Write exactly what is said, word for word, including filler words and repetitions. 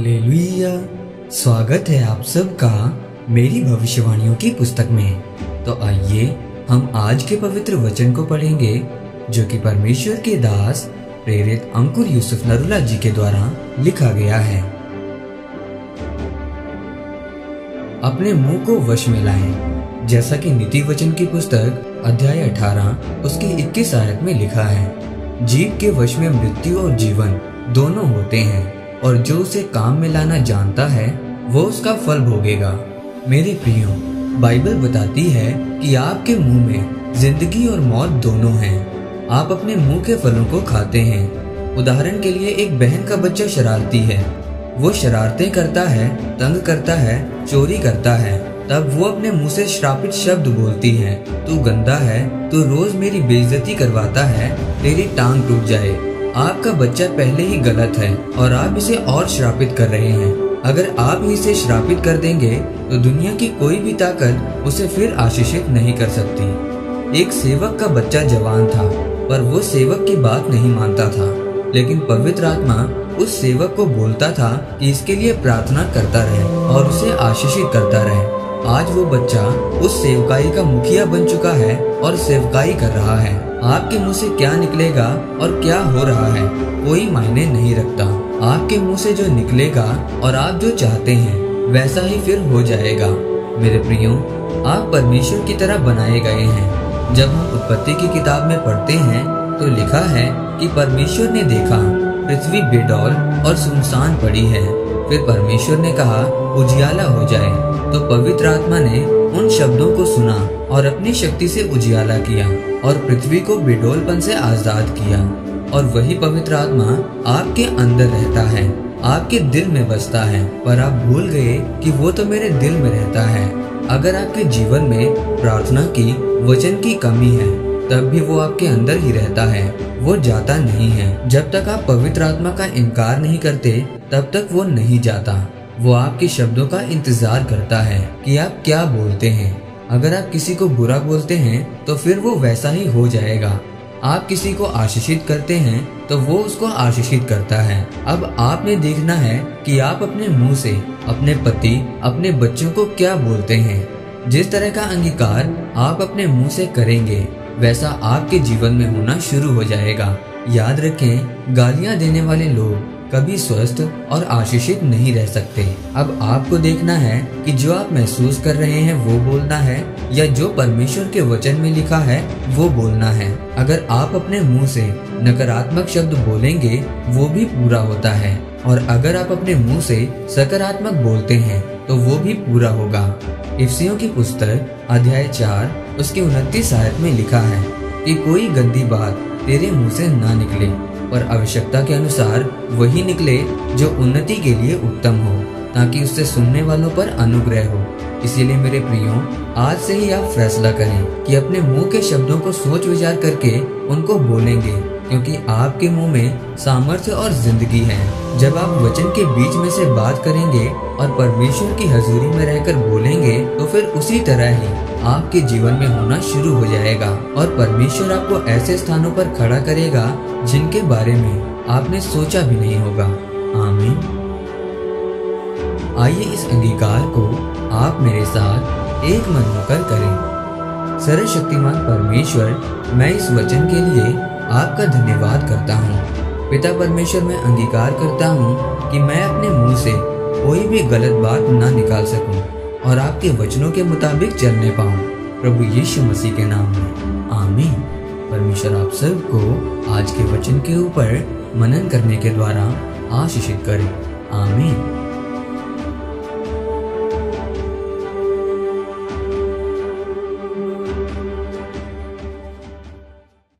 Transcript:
Hallelujah. स्वागत है आप सबका मेरी भविष्यवाणियों की पुस्तक में। तो आइए हम आज के पवित्र वचन को पढ़ेंगे जो कि परमेश्वर के दास प्रेरित अंकुर यूसुफ नरुला जी के द्वारा लिखा गया है। अपने मुंह को वश में लाएं, जैसा कि नीति वचन की पुस्तक अध्याय अठारह उसकी इक्कीस आयत में लिखा है, जीव के वश में मृत्यु और जीवन दोनों होते हैं, और जो उसे काम में लाना जानता है वो उसका फल भोगेगा। मेरे प्रियो, बाइबल बताती है कि आपके मुंह में जिंदगी और मौत दोनों हैं। आप अपने मुंह के फलों को खाते हैं। उदाहरण के लिए, एक बहन का बच्चा शरारती है, वो शरारतें करता है, तंग करता है, चोरी करता है, तब वो अपने मुंह से श्रापित शब्द बोलती है, तू गंदा है, तू रोज मेरी बेइज्जती करवाता है, तेरी टांग टूट जाए। आपका बच्चा पहले ही गलत है और आप इसे और श्रापित कर रहे हैं। अगर आप इसे श्रापित कर देंगे तो दुनिया की कोई भी ताकत उसे फिर आशीषित नहीं कर सकती। एक सेवक का बच्चा जवान था, पर वो सेवक की बात नहीं मानता था, लेकिन पवित्र आत्मा उस सेवक को बोलता था कि इसके लिए प्रार्थना करता रहे और उसे आशीषित करता रहे। आज वो बच्चा उस सेवकाई का मुखिया बन चुका है और सेवकाई कर रहा है। आपके मुंह से क्या निकलेगा और क्या हो रहा है कोई मायने नहीं रखता। आपके मुंह से जो निकलेगा और आप जो चाहते हैं वैसा ही फिर हो जाएगा। मेरे प्रियो, आप परमेश्वर की तरह बनाए गए हैं। जब हम उत्पत्ति की किताब में पढ़ते हैं तो लिखा है कि परमेश्वर ने देखा पृथ्वी बेडौल और सुनसान पड़ी है, फिर परमेश्वर ने कहा उजियाला हो जाए, तो पवित्र आत्मा ने उन शब्दों को सुना और अपनी शक्ति से उजियाला किया और पृथ्वी को बेडौलपन से आजाद किया। और वही पवित्र आत्मा आपके अंदर रहता है, आपके दिल में बसता है। पर आप भूल गए कि वो तो मेरे दिल में रहता है। अगर आपके जीवन में प्रार्थना की, वचन की कमी है, तब भी वो आपके अंदर ही रहता है, वो जाता नहीं है। जब तक आप पवित्र आत्मा का इनकार नहीं करते तब तक वो नहीं जाता। वो आपके शब्दों का इंतजार करता है कि आप क्या बोलते हैं। अगर आप किसी को बुरा बोलते हैं तो फिर वो वैसा ही हो जाएगा। आप किसी को आशीषित करते हैं तो वो उसको आशीषित करता है। अब आपने देखना है कि आप अपने मुंह से अपने पति, अपने बच्चों को क्या बोलते हैं। जिस तरह का अंगीकार आप अपने मुंह से करेंगे वैसा आपके जीवन में होना शुरू हो जाएगा। याद रखें, गालियाँ देने वाले लोग कभी स्वस्थ और आशीषित नहीं रह सकते। अब आपको देखना है कि जो आप महसूस कर रहे हैं वो बोलना है, या जो परमेश्वर के वचन में लिखा है वो बोलना है। अगर आप अपने मुंह से नकारात्मक शब्द बोलेंगे वो भी पूरा होता है, और अगर आप अपने मुंह से सकारात्मक बोलते हैं तो वो भी पूरा होगा। इफिसियों की पुस्तक अध्याय चार उसके उनतीस आयत में लिखा है कि कोई गंदी बात तेरे मुँह से ना निकले, पर आवश्यकता के अनुसार वही निकले जो उन्नति के लिए उत्तम हो, ताकि उससे सुनने वालों पर अनुग्रह हो। इसीलिए मेरे प्रियो, आज से ही आप फैसला करें कि अपने मुंह के शब्दों को सोच विचार करके उनको बोलेंगे, क्योंकि आपके मुंह में सामर्थ्य और जिंदगी है। जब आप वचन के बीच में से बात करेंगे और परमेश्वर की हजूरी में रहकर बोलेंगे तो फिर उसी तरह ही आपके जीवन में होना शुरू हो जाएगा। और परमेश्वर आपको ऐसे स्थानों पर खड़ा करेगा जिनके बारे में आपने सोचा भी नहीं होगा। आमीन। आइए इस अंगीकार को आप मेरे साथ एक मन होकर करें। सर्वशक्तिमान परमेश्वर, मैं इस वचन के लिए आपका धन्यवाद करता हूँ। पिता परमेश्वर, मैं अंगीकार करता हूँ कि मैं अपने मुंह से कोई भी गलत बात ना निकाल सकूँ और आपके वचनों के मुताबिक चलने पाऊँ। प्रभु यीशु मसीह के नाम में, आमीन। परमेश्वर आप सबको आज के वचन के ऊपर मनन करने के द्वारा आशीषित करे। आमीन।